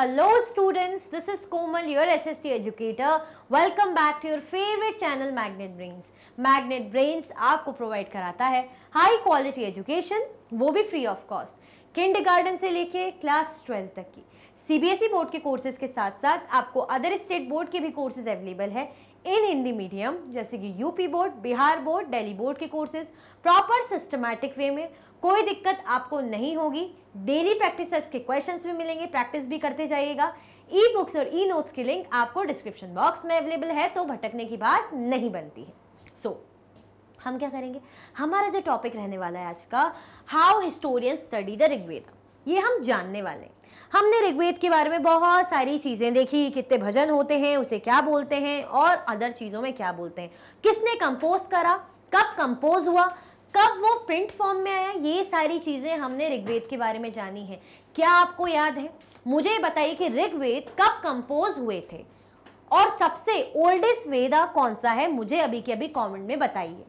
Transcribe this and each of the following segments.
Hello students, this is Komal, your SST educator. Welcome back to your favorite channel Magnet Brains. Magnet Brains आपको provide कराता है high quality education, वो भी free of cost. Kindergarten से लेके class 12 तक की CBSE बोर्ड के कोर्सेज के साथ साथ आपको अदर स्टेट बोर्ड के भी कोर्सेज अवेलेबल है इन हिंदी मीडियम, जैसे कि UP board, Bihar board, Delhi board के कोर्सेज प्रॉपर सिस्टमैटिक वे में, कोई दिक्कत आपको नहीं होगी. डेली प्रैक्टिस सेट्स के क्वेश्चंस भी मिलेंगे, प्रैक्टिस भी करते जाइएगा. ई बुक्स और ई नोट्स की लिंक आपको डिस्क्रिप्शन बॉक्स में अवेलेबल है, तो भटकने की बात नहीं बनती है. सो हम क्या करेंगे, हमारा जो टॉपिक रहने वाला है आज का, how historians study the Rigveda, ये हम जानने वाले हैं. हमने ऋग्वेद के बारे में बहुत सारी चीज़ें देखी, कितने भजन होते हैं, उसे क्या बोलते हैं और अदर चीज़ों में क्या बोलते हैं, किसने कंपोज करा, कब कंपोज हुआ, कब वो प्रिंट फॉर्म में आया, ये सारी चीज़ें हमने ऋग्वेद के बारे में जानी है. क्या आपको याद है? मुझे बताइए कि ऋग्वेद कब कंपोज हुए थे और सबसे ओल्डेस्ट वेदा कौन सा है, मुझे अभी के अभी कॉमेंट में बताइए.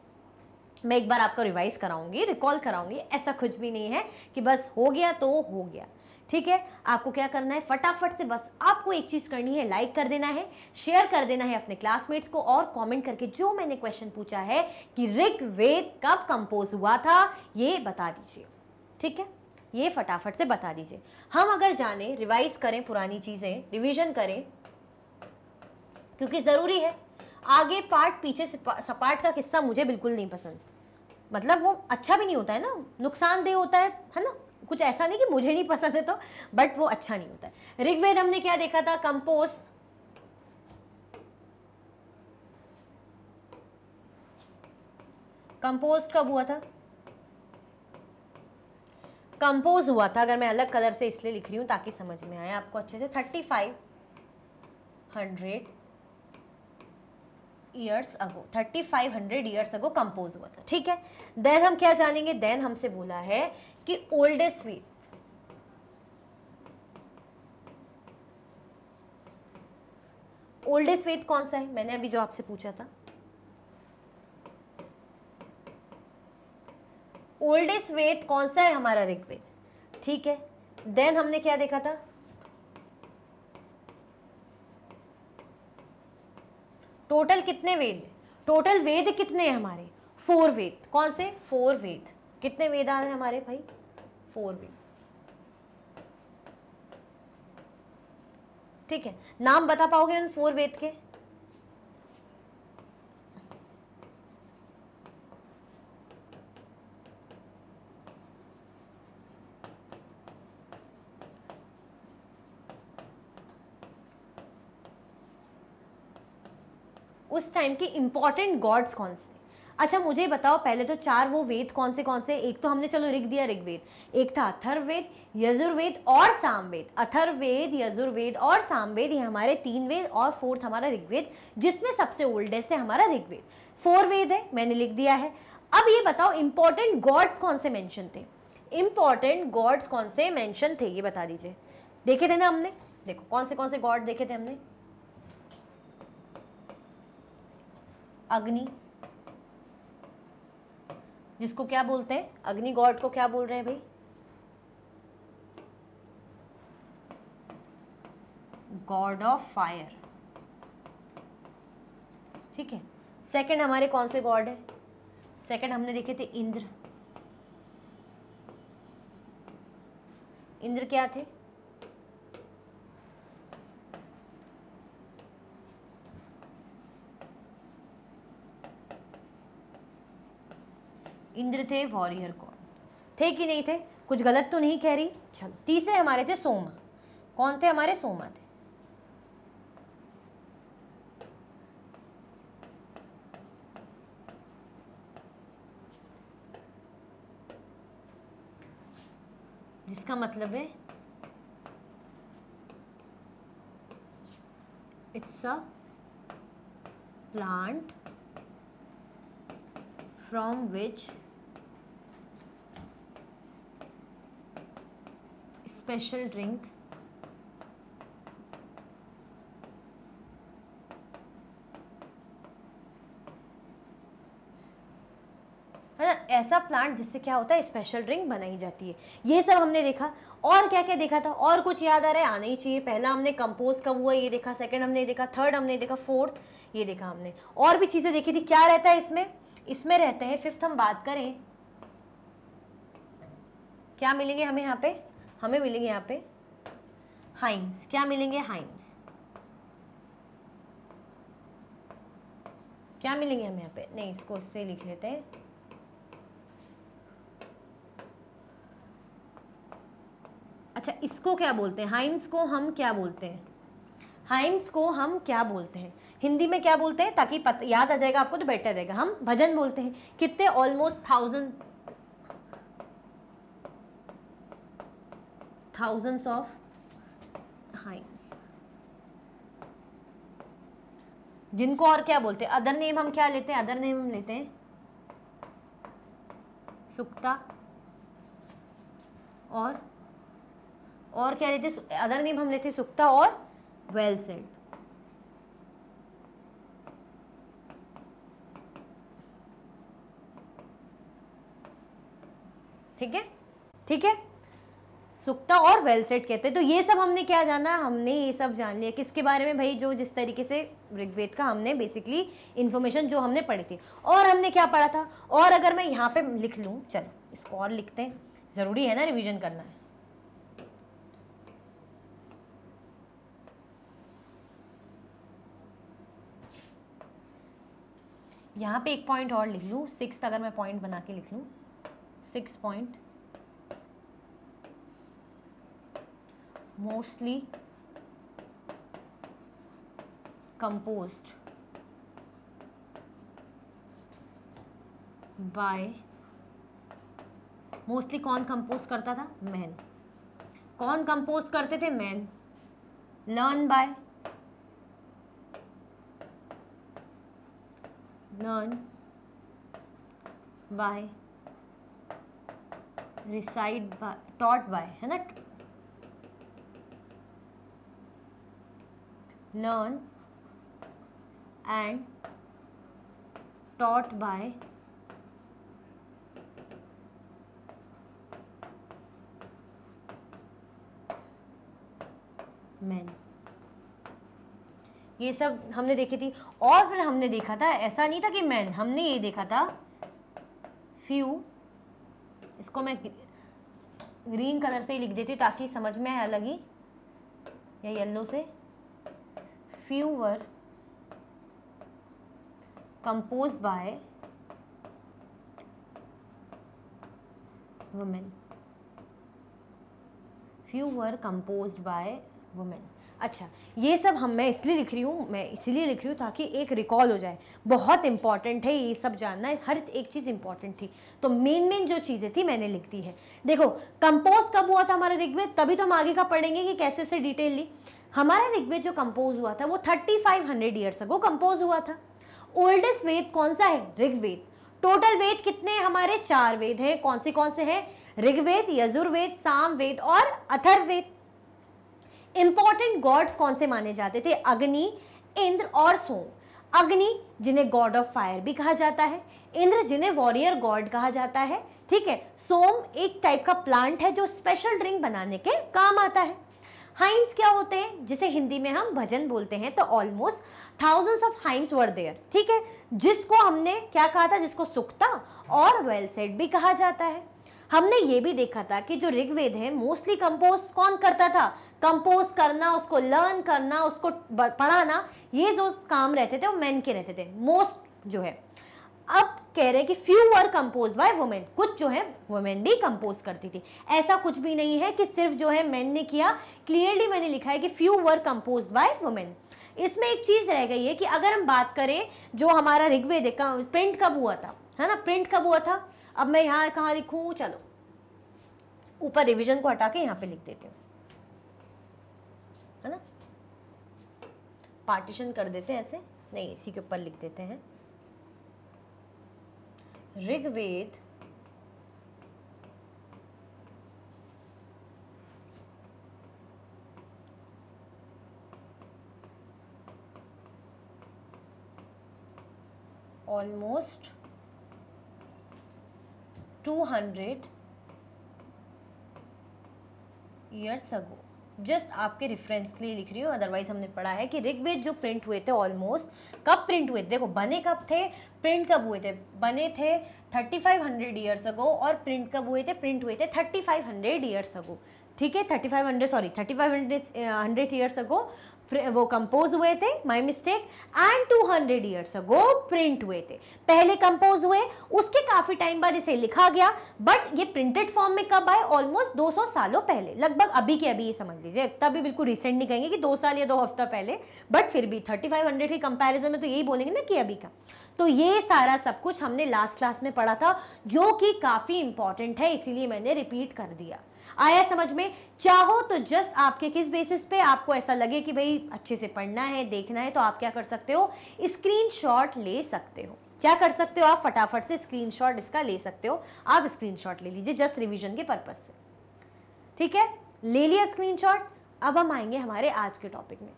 मैं एक बार आपको रिवाइज कराऊंगी, रिकॉल कराऊंगी. ऐसा कुछ भी नहीं है कि बस हो गया तो हो गया. ठीक है, आपको क्या करना है फटाफट से, बस आपको एक चीज़ करनी है, लाइक कर देना है, शेयर कर देना है अपने क्लासमेट्स को और कमेंट करके जो मैंने क्वेश्चन पूछा है कि ऋग्वेद कब कंपोज हुआ था, ये बता दीजिए. ठीक है, ये फटाफट से बता दीजिए. हम अगर जाने, रिवाइज करें, पुरानी चीज़ें रिविजन करें, क्योंकि ज़रूरी है. आगे पार्ट पीछे सपाट का किस्सा मुझे बिल्कुल नहीं पसंद. मतलब वो अच्छा भी नहीं होता है ना, नुकसानदेह होता है ना. कुछ ऐसा नहीं कि मुझे नहीं पसंद है तो, बट वो अच्छा नहीं होता है. ऋग्वेद हमने क्या देखा था, कंपोज. कंपोज कब हुआ था? कंपोज हुआ था, अगर मैं अलग कलर से इसलिए लिख रही हूं ताकि समझ में आए आपको अच्छे से, 3500 ईयर्स अगो कंपोज हुआ था. ठीक है, देन हम क्या जानेंगे, देन हमसे बोला है कि ओल्डेस्ट वेद, ओल्डेस्ट वेद कौन सा है, मैंने अभी जो आपसे पूछा था. ओल्डेस्ट वेद कौन सा है, हमारा ऋग्वेद. ठीक है, देन हमने क्या देखा था, टोटल कितने वेद, टोटल वेद कितने हैं हमारे, 4 वेद. कौन से 4 वेद? कितने वेद आए हैं हमारे भाई, 4 वेद. ठीक है, नाम बता पाओगे उन 4 वेद के? उस टाइम के इम्पॉर्टेंट गॉड्स कौन से? अच्छा मुझे बताओ पहले तो 4 वो वेद कौन से कौन से? एक तो हमने चलो लिख दिया ऋग्वेद, एक था अथर्ववेद, यजुर्वेद और सामवेद. अथर्ववेद, यजुर्वेद और सामवेद, ये हमारे 3 वेद, और 4th हमारा ऋग्वेद, जिसमें सबसे ओल्डेस्ट है हमारा ऋग्वेद. 4 वेद है, मैंने लिख दिया है. अब ये बताओ इम्पॉर्टेंट गॉड्स कौन से मैंशन थे, इम्पॉर्टेंट गॉड्स कौन से मैंशन थे, ये बता दीजिए. देखे थे ना हमने, देखो कौन से गॉड देखे थे हमने, अग्नि, जिसको क्या बोलते हैं, अग्नि गॉड को क्या बोल रहे हैं भाई, गॉड ऑफ फायर. ठीक है, सेकंड हमारे कौन से गॉड है, सेकंड हमने देखे थे इंद्र. इंद्र क्या थे, इंद्र थे वॉरियर गॉड, थे कि नहीं थे, कुछ गलत तो नहीं कह रही. चलो तीसरे हमारे थे सोमा. कौन थे हमारे, सोमा थे. जिसका मतलब है it's a plant from which special drink है है ना, ऐसा प्लांट जिससे क्या होता है स्पेशल ड्रिंक बनाई जाती है। ये सब हमने देखा। और क्या क्या देखा था, और कुछ याद आ रहा है? आना ही चाहिए। पहला हमने कंपोज कब हुआ ये देखा, सेकंड हमने देखा, थर्ड हमने देखा, फोर्थ ये देखा हमने। और भी चीज़ें देखी थी। क्या रहता है इसमें? इसमें रहते हैं, फिफ्थ हम बात करें क्या मिलेंगे हमें यहाँ पे, हमें मिलेंगे यहाँ पे हाइम्स। क्या मिलेंगे? हाइम्स। क्या मिलेंगे हमें यहाँ पे? नहीं, इसको इससे लिख लेते हैं। अच्छा, इसको क्या बोलते हैं? हाइम्स को हम क्या बोलते हैं? हाइम्स को हम क्या बोलते हैं? हिंदी में क्या बोलते हैं, ताकि याद आ जाएगा आपको तो बेटर रहेगा। हम भजन बोलते हैं। कितने? ऑलमोस्ट 1000s ऑफ हाइम्स, जिनको और क्या बोलते हैं? अदर नेम हम क्या लेते हैं? अदर नेम हम लेते हैं सुक्ता, और क्या लेते हैं? अदर नेम हम लेते हैं सुक्ता और वेल सेड। ठीक है, ठीक है, सुक्ता और वेल सेट कहते हैं। तो ये सब हमने क्या जाना, हमने ये सब जान लिया। किसके बारे में भाई? जो जिस तरीके से ऋग्वेद का हमने बेसिकली इन्फॉर्मेशन जो हमने पढ़ी थी। और हमने क्या पढ़ा था? और अगर मैं यहाँ पे लिख लूँ, चलो इसको और लिखते हैं, ज़रूरी है ना, रिवीजन करना है। यहाँ पे एक पॉइंट और लिख लूँ, सिक्स्थ, अगर मैं पॉइंट बना के लिख लूँ, 6 point mostly composed by. Mostly कौन कंपोज करता था? मैन। कौन कंपोज करते थे? Man. Learn by, reside by, taught by, है ना, learn and taught by man. ये सब हमने देखी थी। और फिर हमने देखा था, ऐसा नहीं था कि मैन, हमने ये देखा था फ्यू। इसको मैं ग्रीन कलर से ही लिख देती हूँ ताकि समझ में आए अलग ही, या येलो से। Few were composed by women. Few were composed by women. अच्छा, ये सब हम मैं इसलिए लिख रही हूँ, ताकि एक रिकॉल हो जाए। बहुत इंपॉर्टेंट है ये सब जानना है, हर एक चीज़ इंपॉर्टेंट थी। तो मेन जो चीज़ें थी मैंने लिख दी है। देखो, कंपोज कब हुआ था हमारा ऋग्वेद, तभी तो हम आगे का पढ़ेंगे कि कैसे से डिटेल ली। हमारा ऋग्वेद जो कंपोज हुआ था वो 3500 ईयर्स अगो कंपोज हुआ था। ओल्डेस्ट वेद कौन सा है? ऋग्वेद। टोटल वेद कितने हमारे? 4 वेद हैं। कौन से हैं? ऋग्वेद, यजुर्वेद, सामवेद और अथर्ववेद। इंपॉर्टेंट गॉड्स कौन से माने जाते थे? अग्नि, इंद्र और सोम। अग्नि जिन्हें गॉड ऑफ फायर भी कहा जाता है, इंद्र जिन्हें वॉरियर गॉड कहा जाता है, ठीक है। सोम एक टाइप का प्लांट है जो स्पेशल ड्रिंक बनाने के काम आता है। हाइम्स क्या होते हैं, जिसे हिंदी में हम भजन बोलते हैं। तो almost 1000s of hymns were there, ठीक है, जिसको हमने क्या कहा था, जिसको सुक्ता और वेल सेड भी कहा जाता है। हमने ये भी देखा था कि जो ऋग्वेद है मोस्टली कंपोज कौन करता था? कंपोज करना, उसको लर्न करना, उसको पढ़ाना, ये जो काम रहते थे वो मैन के रहते थे, मोस्ट जो है। अब कह रहे हैं कि few were compose by women, कुछ जो है वुमेन भी कंपोज करती थी। ऐसा कुछ भी नहीं है कि सिर्फ जो है मैन ने किया। क्लियरली मैंने लिखा है कि few were compose by women. इसमें एक चीज़ रह गई है कि अगर हम बात करें जो हमारा ऋग्वेद का प्रिंट कब हुआ था, है ना, प्रिंट कब हुआ था। अब मैं यहाँ कहाँ लिखूँ, चलो ऊपर रिविजन को हटा के यहाँ पे लिख देती हूँ, है ना, पार्टीशन कर देते हैं ऐसे, नहीं इसी के ऊपर लिख देते हैं। Rigveda almost 200 years ago. Just आपके रेफरेंस के लिए लिख रही हूँ, अदरवाइज हमने पढ़ा है कि ऋग्वेद जो प्रिंट हुए थे ऑलमोस्ट कब प्रिंट हुए थे, देखो बने कब थे प्रिंट कब हुए थे, बने थे 3500 ईयर्स अगो और प्रिंट कब हुए थे, प्रिंट हुए थे 3500 ईयर्स अगो, ठीक है 3500 ईयर्स अगो वो कंपोज हुए थे, my mistake, and 200 years ago print हुए थे. पहले कंपोज हुए, उसके काफ़ी टाइम बाद इसे लिखा गया, बट ये प्रिंटेड फॉर्म में कब आए, ऑलमोस्ट 200 सालों पहले, लगभग अभी के अभी ये समझ लीजिए, तब भी बिल्कुल रिसेंट नहीं कहेंगे कि 2 साल या 2 हफ्ता पहले, बट फिर भी 3500 के कंपैरिजन में तो यही बोलेंगे ना कि अभी का. तो ये सारा सब कुछ हमने लास्ट क्लास में पढ़ा था, जो कि काफ़ी इंपॉर्टेंट है, इसीलिए मैंने रिपीट कर दिया. आया समझ में? चाहो तो जस्ट आपके किस बेसिस पे आपको ऐसा लगे कि भाई अच्छे से पढ़ना है, देखना है, तो आप क्या कर सकते हो, स्क्रीनशॉट ले सकते हो. क्या कर सकते हो आप? फटाफट से स्क्रीनशॉट इसका ले सकते हो, आप स्क्रीनशॉट ले लीजिए जस्ट रिवीजन के पर्पज से. ठीक है, ले लिया स्क्रीनशॉट. अब हम आएंगे हमारे आज के टॉपिक में.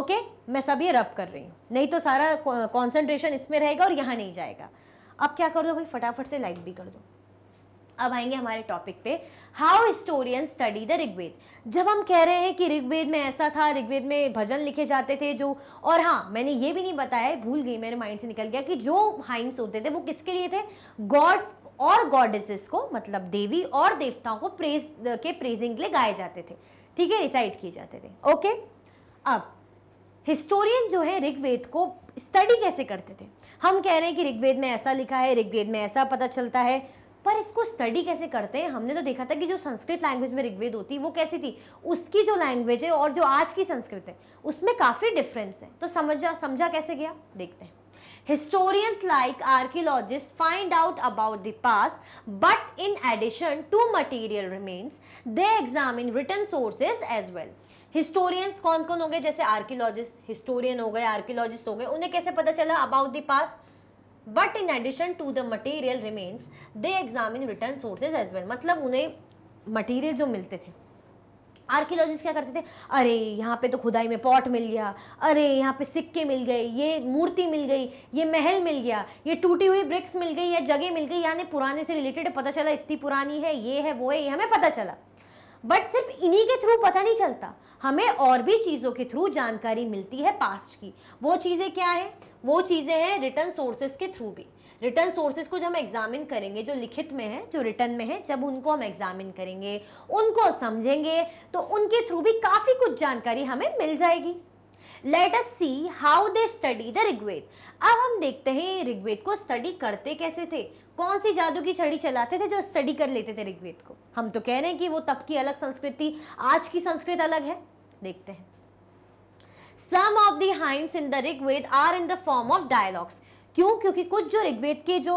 ओके, मैं सब ये रब कर रही हूँ, नहीं तो सारा कॉन्सेंट्रेशन इसमें रहेगा और यहाँ नहीं जाएगा. अब क्या कर दो भाई, फटाफट से लाइक भी कर दो. अब आएंगे हमारे टॉपिक पे, how historian study the Rigveda. जब हम कह रहे हैं कि ऋग्वेद में ऐसा था, ऋग्वेद में भजन लिखे जाते थे जो, और हाँ मैंने ये भी नहीं बताया, भूल गई, मेरे माइंड से निकल गया कि जो हाइम्स होते थे वो किसके लिए थे, गॉड्स और गॉडेसेस को, मतलब देवी और देवताओं को प्रेजिंग के लिए गाए जाते थे, ठीक है, रिसाइट किए जाते थे. ओके, अब हिस्टोरियन जो है ऋग्वेद को स्टडी कैसे करते थे. हम कह रहे हैं कि ऋग्वेद में ऐसा लिखा है, ऋग्वेद में ऐसा पता चलता है, पर इसको स्टडी कैसे करते हैं. हमने तो देखा था कि जो संस्कृत लैंग्वेज में ऋग्वेद होती वो कैसी थी, उसकी जो लैंग्वेज है और जो आज की संस्कृत है उसमें काफ़ी डिफरेंस है. तो समझा कैसे गया, देखते हैं. Historians like archaeologist find out about the past, but in addition to material remains they examine written sources as well. Historians कौन कौन हो गए, जैसे आर्कियोलॉजिस्ट, हिस्टोरियन हो गए, आर्कियोलॉजिस्ट हो गए, उन्हें कैसे पता चला about the past, but in addition to the material remains they examine written sources as well. मतलब उन्हें मटेरियल जो मिलते थे, आर्कियोलॉजिस्ट क्या करते थे, अरे यहाँ पे तो खुदाई में पॉट मिल गया, अरे यहाँ पे सिक्के मिल गए, ये मूर्ति मिल गई, ये महल मिल गया, ये टूटी हुई ब्रिक्स मिल गई, या जगह मिल गई, यानी पुराने से रिलेटेड पता चला, इतनी पुरानी है, ये है, वो है, ये हमें पता चला. बट सिर्फ इन्हीं के थ्रू पता नहीं चलता, हमें और भी चीज़ों के थ्रू जानकारी मिलती है पास्ट की. वो चीज़ें क्या हैं, वो चीज़ें हैं रिटन सोर्सेज के थ्रू भी. रिटन सोर्सेज को जब हम एग्जामिन करेंगे, जो लिखित में है, जो रिटन में है, जब उनको हम एग्जामिन करेंगे, उनको समझेंगे, तो उनके थ्रू भी काफ़ी कुछ जानकारी हमें मिल जाएगी. Let us see how they study the Rigveda. अब हम देखते हैं ऋग्वेद को स्टडी करते कैसे थे, कौन सी जादू की छड़ी चलाते थे जो स्टडी कर लेते थे ऋग्वेद को. हम तो कह रहे हैं कि वो तब की अलग संस्कृत थी, आज की संस्कृत अलग है. देखते हैं. Some of the hymns in the Rigveda are in the form of dialogues. क्यों? क्योंकि कुछ जो ऋग्वेद के जो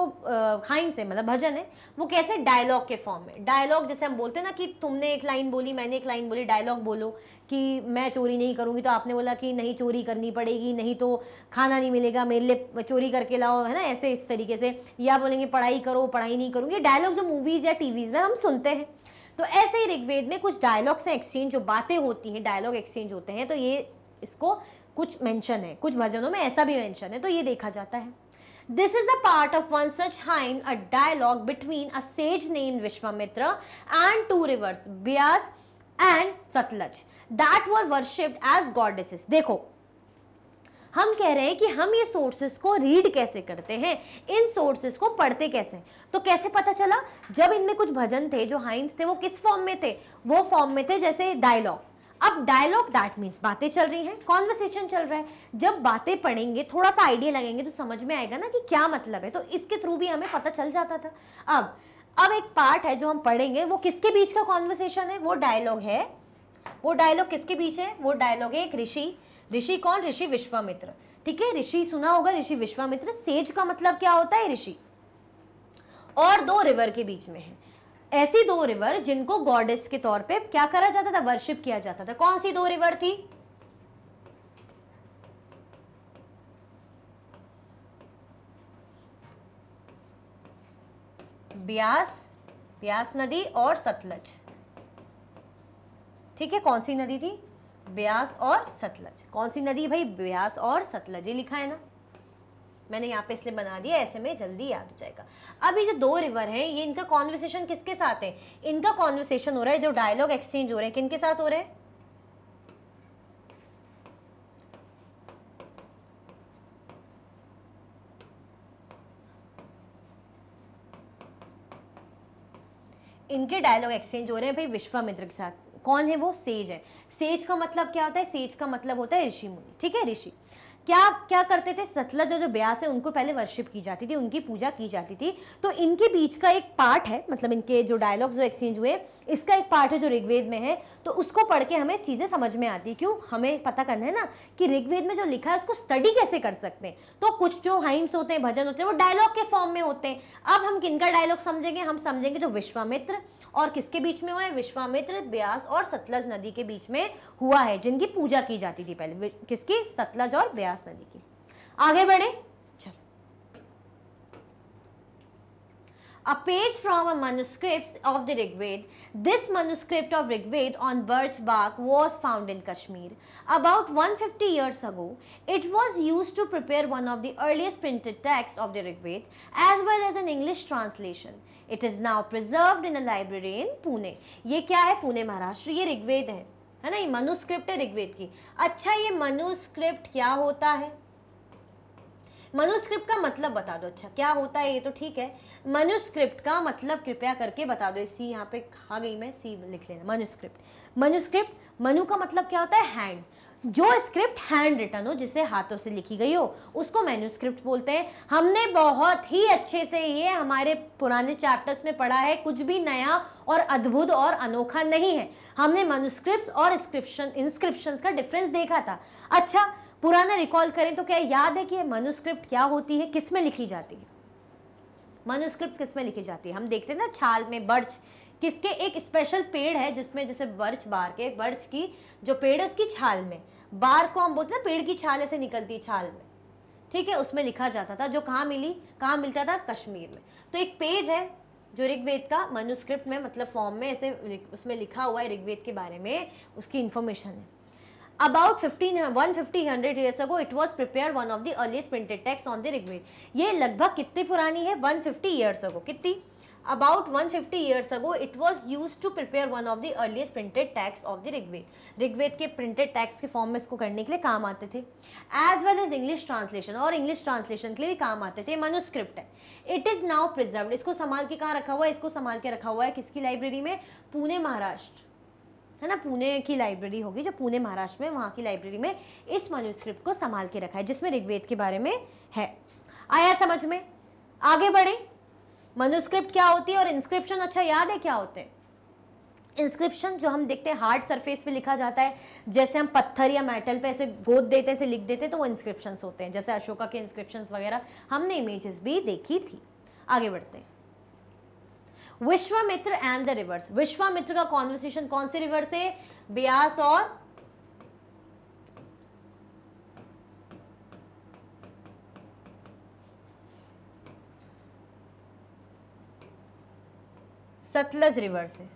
हाइम्स है, मतलब भजन है, वो कैसे, डायलॉग के फॉर्म में. डायलॉग जैसे हम बोलते हैं ना कि तुमने एक लाइन बोली, मैंने एक लाइन बोली, डायलॉग बोलो कि मैं चोरी नहीं करूँगी, तो आपने बोला कि नहीं चोरी करनी पड़ेगी, नहीं तो खाना नहीं मिलेगा, मेरे लिए चोरी करके लाओ, है ना, ऐसे इस तरीके से. या बोलेंगे पढ़ाई करो, पढ़ाई नहीं करूँगी. डायलॉग जो मूवीज़ या टी वीज़ में हम सुनते हैं, तो ऐसे ही ऋग्वेद में कुछ डायलॉग्स हैं एक्सचेंज, जो बातें होती हैं, डायलॉग एक्सचेंज होते हैं. तो ये इसको कुछ मेंशन है, कुछ भजनों में ऐसा भी मेंशन है, तो ये देखा जाता है. This is a part of one such hymn, a dialogue between a sage named Vishvamitra and two rivers Beas and Sutlej that were worshipped as goddesses. देखो, हम कह रहे हैं कि हम ये सोर्सेस को रीड कैसे करते हैं, इन सोर्सेस को पढ़ते कैसे हैं. तो कैसे पता चला, जब इनमें कुछ भजन थे, जो हाइम्स थे, वो किस फॉर्म में थे, वो फॉर्म में थे जैसे डायलॉग. अब डायलॉग दैट मीन्स बातें चल रही हैं, कॉन्वर्सेशन चल रहा है. जब बातें पढ़ेंगे, थोड़ा सा आइडिया लगेंगे, तो समझ में आएगा ना कि क्या मतलब है, तो इसके थ्रू भी हमें पता चल जाता था. अब एक पार्ट है जो हम पढ़ेंगे, वो किसके बीच का कॉन्वर्सेशन है, वो डायलॉग है. वो डायलॉग किसके बीच है, वो डायलॉग है एक ऋषि. कौन? ऋषि विश्वामित्र. ठीक है, ऋषि सुना होगा, ऋषि विश्वामित्र. सेज का मतलब क्या होता है, ऋषि. और दो रिवर के बीच में है, ऐसी दो रिवर जिनको गॉडेस के तौर पे क्या करा जाता था, वर्शिप किया जाता था. कौन सी दो रिवर थी, ब्यास नदी और सतलज. ठीक है, कौन सी नदी थी, ब्यास और सतलज. कौन सी नदी भाई, ब्यास और सतलज, ये लिखा है ना. मैंने यहाँ पे इसलिए बना दिया, ऐसे में जल्दी याद हो जाएगा। अब ये जो दो रिवर हैं, ये इनका कॉन्वर्सेशन किसके साथ है? इनका कॉन्वर्सेशन हो रहा है, जो डायलॉग एक्सचेंज हो रहे हैं किनके साथ हो रहे हैं? इनके डायलॉग एक्सचेंज हो रहे हैं भाई विश्वामित्र के साथ। कौन है वो? सेज है। सेज का मतलब क्या होता है? सेज का मतलब होता है ऋषि मुनि, ठीक है। ऋषि क्या क्या करते थे? सतलज जो ब्यास है उनको पहले वर्शिप की जाती थी, उनकी पूजा की जाती थी। तो इनके बीच का एक पार्ट है, मतलब इनके जो डायलॉग जो एक्सचेंज हुए इसका एक पार्ट है जो ऋग्वेद में है। तो उसको पढ़ के हमें चीज़ें समझ में आती है। क्यों? हमें पता करना है ना कि ऋग्वेद में जो लिखा है उसको स्टडी कैसे कर सकते हैं। तो कुछ जो हाइम्स होते हैं, भजन होते हैं, वो डायलॉग के फॉर्म में होते हैं। अब हम किन का डायलॉग समझेंगे? हम समझेंगे जो विश्वामित्र और किसके बीच में हुआ है? विश्वामित्र, ब्यास और सतलज नदी के बीच में हुआ है, जिनकी पूजा की जाती थी पहले। किसकी? सतलज और ब्यास नदी की। आगे बढ़े, A page from a manuscript of the Rigveda. This manuscript of Rigveda on birch bark was found in Kashmir about 150 years ago. It was used to prepare one of the earliest printed texts of the Rigveda, as well as an English translation. It is now preserved in a library in Pune. ये क्या है? पुणे महाराष्ट्र। ये ऋग्वेद है ना, ये manuscript है ऋग्वेद की। अच्छा, ये मनुस्क्रिप्ट क्या होता है? मनुस्क्रिप्ट का मतलब बता दो। अच्छा, क्या होता है? ये तो ठीक है, मनुस्क्रिप्ट का मतलब कृपया करके बता दो। सी यहाँ पे खा गई मैं, सी लिख लेना। मनुस्क्रिप्ट, मनुस्क्रिप्ट, मनु का मतलब क्या होता है? हैंड। जो स्क्रिप्ट हैंड रिटन हो, जिसे हाथों से लिखी गई हो, उसको मैन्युस्क्रिप्ट बोलते हैं। हमने बहुत ही अच्छे से ये हमारे पुराने चैप्टर्स में पढ़ा है। कुछ भी नया और अद्भुत और अनोखा नहीं है। हमने मनुस्क्रिप्ट और इंस्क्रिप्शंस का डिफरेंस देखा था। अच्छा, पुराना रिकॉल करें तो क्या याद है कि मनुस्क्रिप्ट क्या होती है? किस में लिखी जाती है? मनुस्क्रिप्ट किस में लिखी जाती है? हम देखते हैं ना छाल में, बर्च किसके एक स्पेशल पेड़ है जिसमें, जैसे बर्च बार के, बर्च की जो पेड़ है उसकी छाल में, बार को हम बोलते हैं, पेड़ की छाल ऐसे निकलती है छाल में, ठीक है, उसमें लिखा जाता था। जो कहाँ मिली, कहाँ मिलता था? कश्मीर में। तो एक पेज है जो ऋग्वेद का मनुस्क्रिप्ट में, मतलब फॉर्म में ऐसे उसमें लिखा हुआ है ऋग्वेद के बारे में, उसकी इन्फॉर्मेशन है। About 150 years ago, it was prepared one of the earliest printed texts on the Rigveda. ये लगभग कितनी पुरानी है? 150 years ago. कितनी? About 150 years ago, it was used to prepare one of the earliest printed texts of the Rigveda. Rigveda के printed texts के form में इसको करने के लिए काम आते थे, as well as English translation, और English translation के लिए भी काम आते थे। manuscript है। It is now preserved. इसको संभाल के कहाँ रखा हुआ है? इसको संभाल के रखा हुआ है किसकी लाइब्रेरी में? पुणे महाराष्ट्र, है ना, पुणे की लाइब्रेरी होगी जो पुणे महाराष्ट्र में, वहाँ की लाइब्रेरी में इस मनुस्क्रिप्ट को संभाल के रखा है जिसमें ऋग्वेद के बारे में है। आया समझ में? आगे बढ़े। मनुस्क्रिप्ट क्या होती है और इंस्क्रिप्शन, अच्छा याद है क्या होते हैं? इंस्क्रिप्शन जो हम देखते हैं हार्ड सरफेस पे लिखा जाता है, जैसे हम पत्थर या मेटल पे ऐसे गोद देते ऐसे लिख देते हैं, तो वो इंस्क्रिप्शंस होते हैं, जैसे अशोका के इंस्क्रिप्शंस वगैरह। हमने इमेजेस भी देखी थी। आगे बढ़ते हैं। Vishvamitra and the rivers. Vishvamitra का कॉन्वर्सेशन कौन से रिवर से? ब्यास और सतलज रिवर से।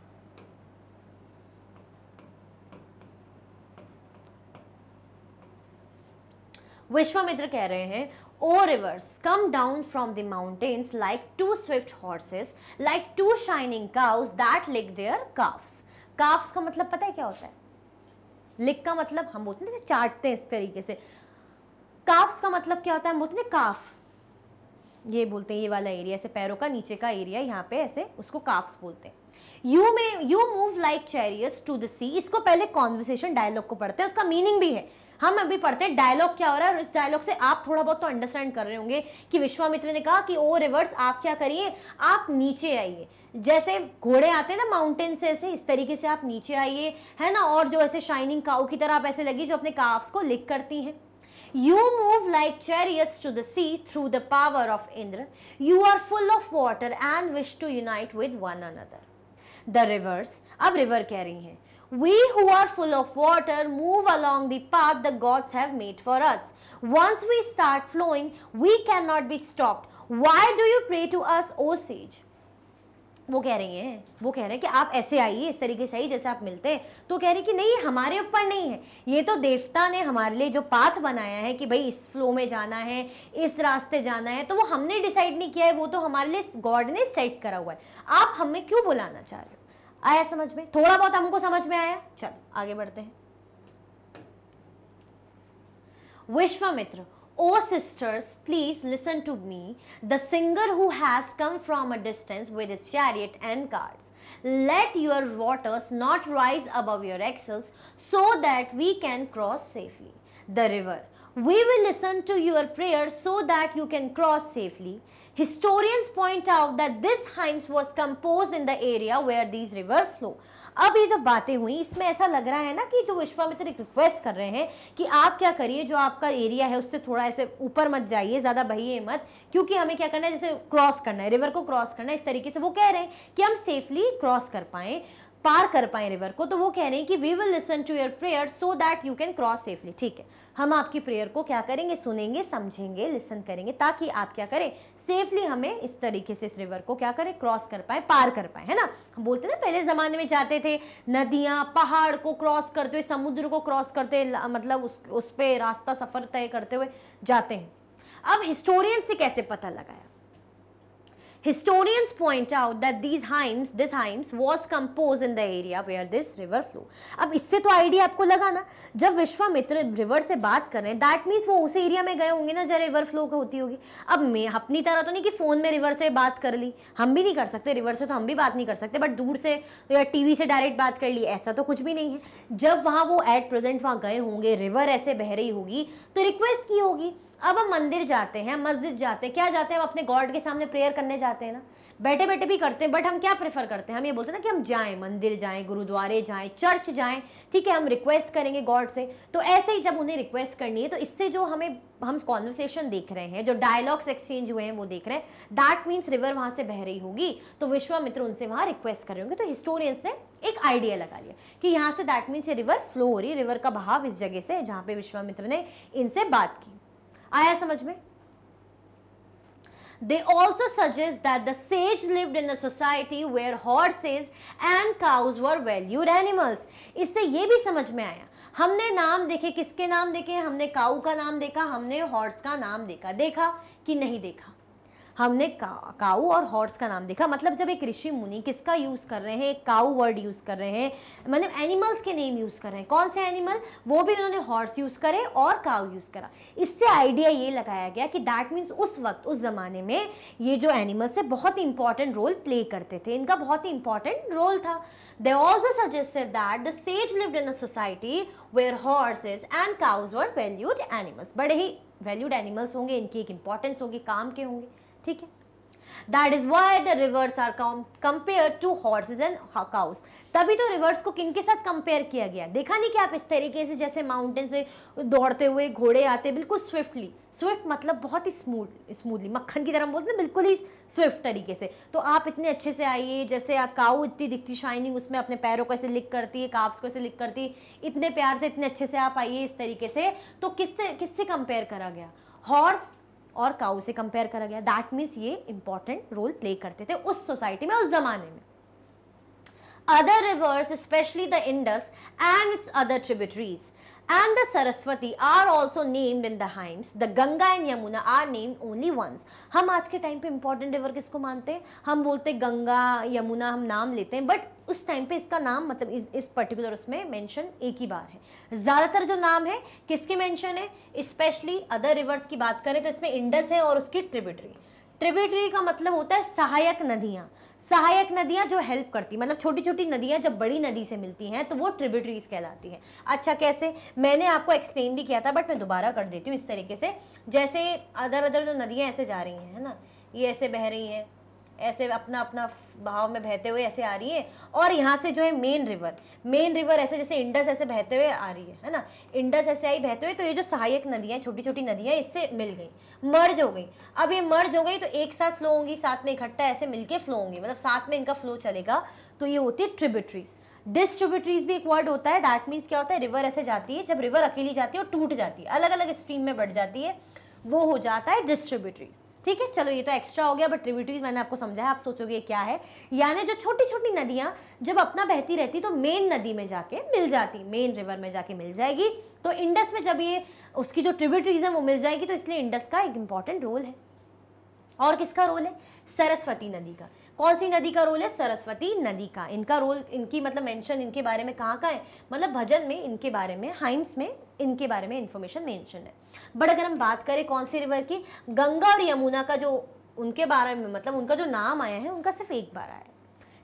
विश्वामित्र कह रहे हैं, O rivers, come down from the mountains like two swift horses, like two shining cows that lick their calves. Calves का मतलब पता है क्या होता है? Lick का मतलब हम बोलते हैं चाटते हैं इस तरीके से। Calves का मतलब क्या होता है? हम बोलते हैं calf, ये बोलते हैं ये वाला एरिया, ऐसे पैरों का नीचे का एरिया, यहाँ पे ऐसे, उसको calves बोलते हैं। You move like chariots to the sea. इसको पहले कॉन्वर्सेशन डायलॉग को पढ़ते हैं, उसका मीनिंग भी है। हम अभी पढ़ते हैं डायलॉग क्या हो रहा है, और इस डायलॉग से आप थोड़ा बहुत तो अंडरस्टैंड कर रहे होंगे कि विश्वामित्र ने कहा कि ओ रिवर्स, आप क्या करिए, आप नीचे आइए। जैसे घोड़े आते हैं ना माउंटेन से ऐसे, इस तरीके से आप नीचे आइए, है ना, और जो ऐसे शाइनिंग काऊ की तरह आप ऐसे लगी जो अपने काफ्स को लिक करती हैं। You move like chariots to the sea through the power of Indra. You are full of water and wish to unite with one another. The rivers, अब रिवर कह रही हैं, We who are full of water move along the path the gods have made for us. Once we start flowing, we cannot be stopped. Why do you pray to us, O sage? वो कह रही हैं, वो कह रहे हैं कि आप ऐसे आइए, इस तरीके से आइए जैसे आप मिलते हैं। तो कह रही कि नहीं, हमारे ऊपर नहीं है, ये तो देवता ने हमारे लिए जो पाथ बनाया है कि भाई इस फ्लो में जाना है, इस रास्ते जाना है, तो वो हमने डिसाइड नहीं किया है, वो तो हमारे लिए गॉड ने सेट करा हुआ है। आप हमें क्यों बुलाना चाह रहे हो? आया समझ में? थोड़ा बहुत हमको समझ में आया। चलो आगे बढ़ते हैं। Vishwamitra, O sisters, please listen to me. The singer who has come from a distance with his chariot and carts. Let your waters not rise above your axles, so that we can cross safely the river. We will listen to your prayers so that you can cross safely. Historians point out that this hymn was composed in the area where these rivers flow. अब ये जो बातें हुई इसमें ऐसा लग रहा है ना कि जो विश्वामित्र रिक्वेस्ट कर रहे हैं कि आप क्या करिए, जो आपका एरिया है उससे थोड़ा ऐसे ऊपर मत जाइए, ज़्यादा बहिए मत, क्योंकि हमें क्या करना है, जैसे क्रॉस करना है, रिवर को क्रॉस करना है। इस तरीके से वो कह रहे हैं कि हम सेफली क्रॉस कर पाएँ, पार कर पाएँ रिवर को। तो वो कह रहे हैं कि we will listen to your prayer so that you can cross safely. ठीक है, हम आपकी प्रेयर को क्या करेंगे, सुनेंगे, समझेंगे, लिसन करेंगे, ताकि आप क्या करें, सेफली हमें इस तरीके से इस रिवर को क्या करें, क्रॉस कर पाए, पार कर पाए, है ना। हम बोलते ना पहले ज़माने में जाते थे नदियाँ, पहाड़ को क्रॉस करते हुए, समुद्र को क्रॉस करते, मतलब उस पर रास्ता, सफ़र तय करते हुए जाते हैं। अब हिस्टोरियंस ने कैसे पता लगाया? Historians point out that this hymns was composed in the area where this river flow. अब इससे तो आइडिया आपको लगा ना, जब विश्वामित्र रिवर से बात कर रहे हैं दैट मीन्स वो उस एरिया में गए होंगे ना जहाँ रिवर फ्लो होती होगी। अब मैं अपनी तरह तो नहीं कि फ़ोन में रिवर से बात कर ली, हम भी नहीं कर सकते, रिवर से तो हम भी बात नहीं कर सकते, बट दूर से या टीवी से डायरेक्ट बात कर ली, ऐसा तो कुछ भी नहीं है। जब वहाँ वो एट प्रेजेंट वहाँ गए होंगे, रिवर ऐसे बह रही होगी, तो रिक्वेस्ट की होगी। अब हम मंदिर जाते हैं, मस्जिद जाते हैं, क्या जाते हैं, हम अपने गॉड के सामने प्रेयर करने जाते हैं ना, बैठे बैठे भी करते हैं, बट हम क्या प्रेफर करते हैं, हम ये बोलते हैं ना कि हम जाएं, मंदिर जाएं, गुरुद्वारे जाएं, चर्च जाएं। ठीक है, हम रिक्वेस्ट करेंगे गॉड से। तो ऐसे ही जब उन्हें रिक्वेस्ट करनी है, तो इससे जो हमें, हम कॉन्वर्सेशन देख रहे हैं, जो डायलॉग्स एक्सचेंज हुए हैं वो देख रहे हैं, दैट मीन्स रिवर वहाँ से बह रही होगी, तो विश्वामित्र उनसे वहाँ रिक्वेस्ट कर रहे होंगे। तो हिस्टोरियंस ने एक आइडिया लगा लिया कि यहाँ से दैट मीन्स ये रिवर फ्लो हो रही, रिवर का बहाव इस जगह से, जहाँ पे विश्वामित्र ने इनसे बात की। आया समझ में? They also suggest that the sage lived in a society where horses and cows were valued animals. इससे ये भी समझ में आया, हमने नाम देखे, किसके नाम देखे, हमने काऊ का नाम देखा, हमने हॉर्स का नाम देखा, देखा कि नहीं देखा, हमने काऊ और हॉर्स का नाम देखा। मतलब जब एक ऋषि मुनि किसका यूज़ कर रहे हैं, काऊ वर्ड यूज़ कर रहे हैं, मतलब एनिमल्स के नेम यूज़ कर रहे हैं, कौन से एनिमल, वो भी उन्होंने हॉर्स यूज़ करे और काऊ यूज़ करा। इससे आइडिया ये लगाया गया कि दैट मीन्स उस वक्त, उस ज़माने में ये जो एनिमल्स है बहुत ही इंपॉर्टेंट रोल प्ले करते थे, इनका बहुत ही इंपॉर्टेंट रोल था। They also suggested that the sage lived in a society where horses and cows were valued animals. बड़े ही valued animals होंगे, इनकी एक importance होगी, काम के होंगे। ठीक है, that is why the rivers are compared to horses and cows. तभी तो रिवर्स को किन के साथ कंपेयर किया गया, देखा नहीं कि आप इस तरीके से जैसे माउंटेन से दौड़ते हुए घोड़े आते, बिल्कुल स्विफ्टली, स्विफ्ट मतलब बहुत ही स्मूथली, मक्खन की तरह बोलते हैं, बिल्कुल ही स्विफ्ट तरीके से। तो आप इतने अच्छे से आइए, जैसे काऊ इतनी दिखती शाइनिंग, उसमें अपने पैरों को ऐसे लिक करती है, काव्स को ऐसे लिक करती है, इतने प्यार से, इतने अच्छे से आप आइए इस तरीके से। तो किससे कंपेयर करा गया, हॉर्स और काऊ से कंपेयर करा गया। दैट मीन्स ये इंपॉर्टेंट रोल प्ले करते थे उस सोसाइटी में, उस जमाने में। Other rivers specially the Indus and its other tributaries and the Saraswati are also named in the hymns. The Ganga and Yamuna are named only once. हम आज के टाइम पे इम्पॉर्टेंट रिवर किसको मानते हैं, हम बोलते गंगा यमुना, हम नाम लेते हैं, बट उस टाइम पे इसका नाम मतलब इस पर्टिकुलर उसमें मेंशन एक ही बार है। ज़्यादातर जो नाम है किसके मेंशन है, स्पेशली अदर रिवर्स की बात करें तो इसमें इंडस है और उसकी ट्रिब्यूटरी का मतलब होता है सहायक नदियाँ, सहायक नदियाँ जो हेल्प करती, मतलब छोटी छोटी नदियाँ जब बड़ी नदी से मिलती हैं तो वो ट्रिब्यूटरीज कहलाती हैं। अच्छा कैसे, मैंने आपको एक्सप्लेन भी किया था बट मैं दोबारा कर देती हूँ। इस तरीके से जैसे अदर जो नदियाँ ऐसे जा रही हैं, है ना, ये ऐसे बह रही हैं, ऐसे अपना अपना बहाव में बहते हुए ऐसे आ रही है, और यहाँ से जो है मेन रिवर ऐसे जैसे इंडस ऐसे बहते हुए आ रही है ना, इंडस ऐसे आई बहते हुए, तो ये जो सहायक नदियाँ, छोटी छोटी नदियाँ, इससे मिल गई, मर्ज हो गई। अब ये मर्ज हो गई तो एक साथ फ्लो होंगी, साथ में इकट्ठा ऐसे मिलके फ्लो होंगी, मतलब साथ में इनका फ्लो चलेगा, तो ये होती है ट्रिब्यूटरीज। डिस्ट्रीब्यूटरीज भी एक वर्ड होता है, दैट मीन्स क्या होता है, रिवर ऐसे जाती है, जब रिवर अकेली जाती है और टूट जाती है, अलग अलग स्ट्रीम में बढ़ जाती है, वो हो जाता है डिस्ट्रीब्यूटरीज। ठीक है। चलो ये तो एक्स्ट्रा हो गया, बट ट्रिब्यूटरीज मैंने आपको समझाया, आप सोचोगे क्या है। यानी जो छोटी छोटी नदियाँ जब अपना बहती रहती तो मेन नदी में जाके मिल जाती, मेन रिवर में जाके मिल जाएगी। तो इंडस में जब ये उसकी जो ट्रिब्यूटरीज है वो मिल जाएगी, तो इसलिए इंडस का एक इम्पॉर्टेंट रोल है। और किसका रोल है? सरस्वती नदी का। कौन सी नदी का रोल है? सरस्वती नदी का। इनका रोल, इनकी मतलब मेंशन इनके बारे में कहाँ का है? मतलब भजन में इनके बारे में, हाइम्स में इनके बारे में इन्फॉर्मेशन मेंशन है। बट अगर हम बात करें कौन सी रिवर की, गंगा और यमुना का जो उनके बारे में मतलब उनका जो नाम आया है उनका सिर्फ एक बार आया है,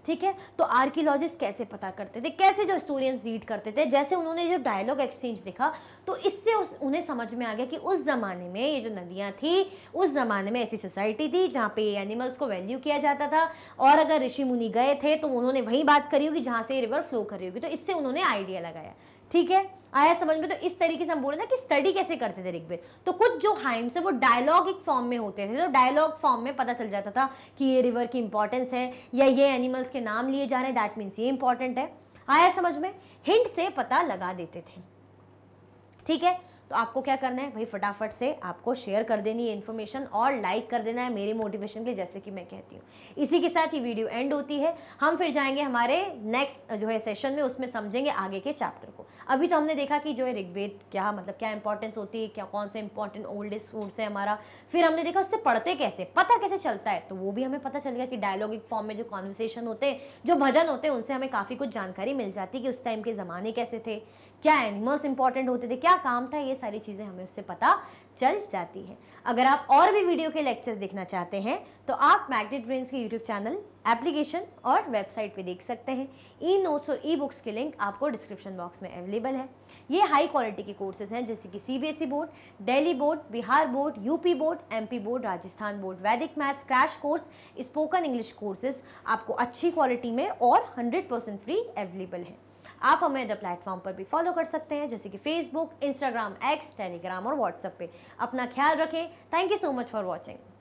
ठीक है। तो आर्कियोलॉजिस्ट कैसे पता करते थे, कैसे जो हिस्टोरियंस रीड करते थे, जैसे उन्होंने जो डायलॉग एक्सचेंज देखा तो इससे उन्हें समझ में आ गया कि उस ज़माने में ये जो नदियाँ थी, उस ज़माने में ऐसी सोसाइटी थी जहाँ पे एनिमल्स को वैल्यू किया जाता था, और अगर ऋषि मुनि गए थे तो उन्होंने वहीं बात करी होगी जहाँ से ये रिवर फ्लो करी होगी। तो इससे उन्होंने आइडिया लगाया, ठीक है, आया समझ में। तो इस तरीके से हम बोल रहे हैं कि स्टडी कैसे करते थे ऋग्वेद। तो कुछ जो हाइम्स है वो डायलॉगिक फॉर्म में होते थे, तो डायलॉग फॉर्म में पता चल जाता था कि ये रिवर की इंपॉर्टेंस है या ये एनिमल्स के नाम लिए जा रहे हैं, दैट मीन्स ये इंपॉर्टेंट है। आया समझ में, हिंट से पता लगा देते थे, ठीक है। तो आपको क्या करना है भाई, फटाफट से आपको शेयर कर देनी है इन्फॉर्मेशन और लाइक कर देना है मेरे मोटिवेशन के लिए, जैसे कि मैं कहती हूँ। इसी के साथ ये वीडियो एंड होती है। हम फिर जाएंगे हमारे नेक्स्ट जो है सेशन में, उसमें समझेंगे आगे के चैप्टर को। अभी तो हमने देखा कि जो है ऋग्वेद क्या मतलब क्या इंपॉर्टेंस होती है, क्या कौन से इंपॉर्टेंट ओल्ड सोर्स है हमारा। फिर हमने देखा उससे पढ़ते कैसे, पता कैसे चलता है, तो वो भी हमें पता चल गया कि डायलॉगिक फॉर्म में जो कॉन्वर्सेशन होते हैं, जो भजन होते हैं, उनसे हमें काफ़ी कुछ जानकारी मिल जाती है कि उस टाइम के ज़माने कैसे थे, क्या एनिमल्स इंपॉर्टेंट होते थे, क्या काम था, ये सारी चीज़ें हमें उससे पता चल जाती है। अगर आप और भी वीडियो के लेक्चर्स देखना चाहते हैं तो आप मैग्नेट ब्रेन्स के यूट्यूब चैनल, एप्लीकेशन और वेबसाइट पे देख सकते हैं। ई नोट्स और ई बुक्स के लिंक आपको डिस्क्रिप्शन बॉक्स में अवेलेबल है। ये हाई क्वालिटी के कोर्सेज हैं जैसे कि CBSE board, Delhi board, Bihar board, UP board, MP board, Rajasthan board, Vedic maths crash course, spoken English courses आपको अच्छी क्वालिटी में और 100% फ्री अवेलेबल है। आप हमें अदर प्लेटफॉर्म पर भी फॉलो कर सकते हैं जैसे कि फेसबुक, इंस्टाग्राम, एक्स, टेलीग्राम और व्हाट्सएप पे। अपना ख्याल रखें। Thank you so much for watching.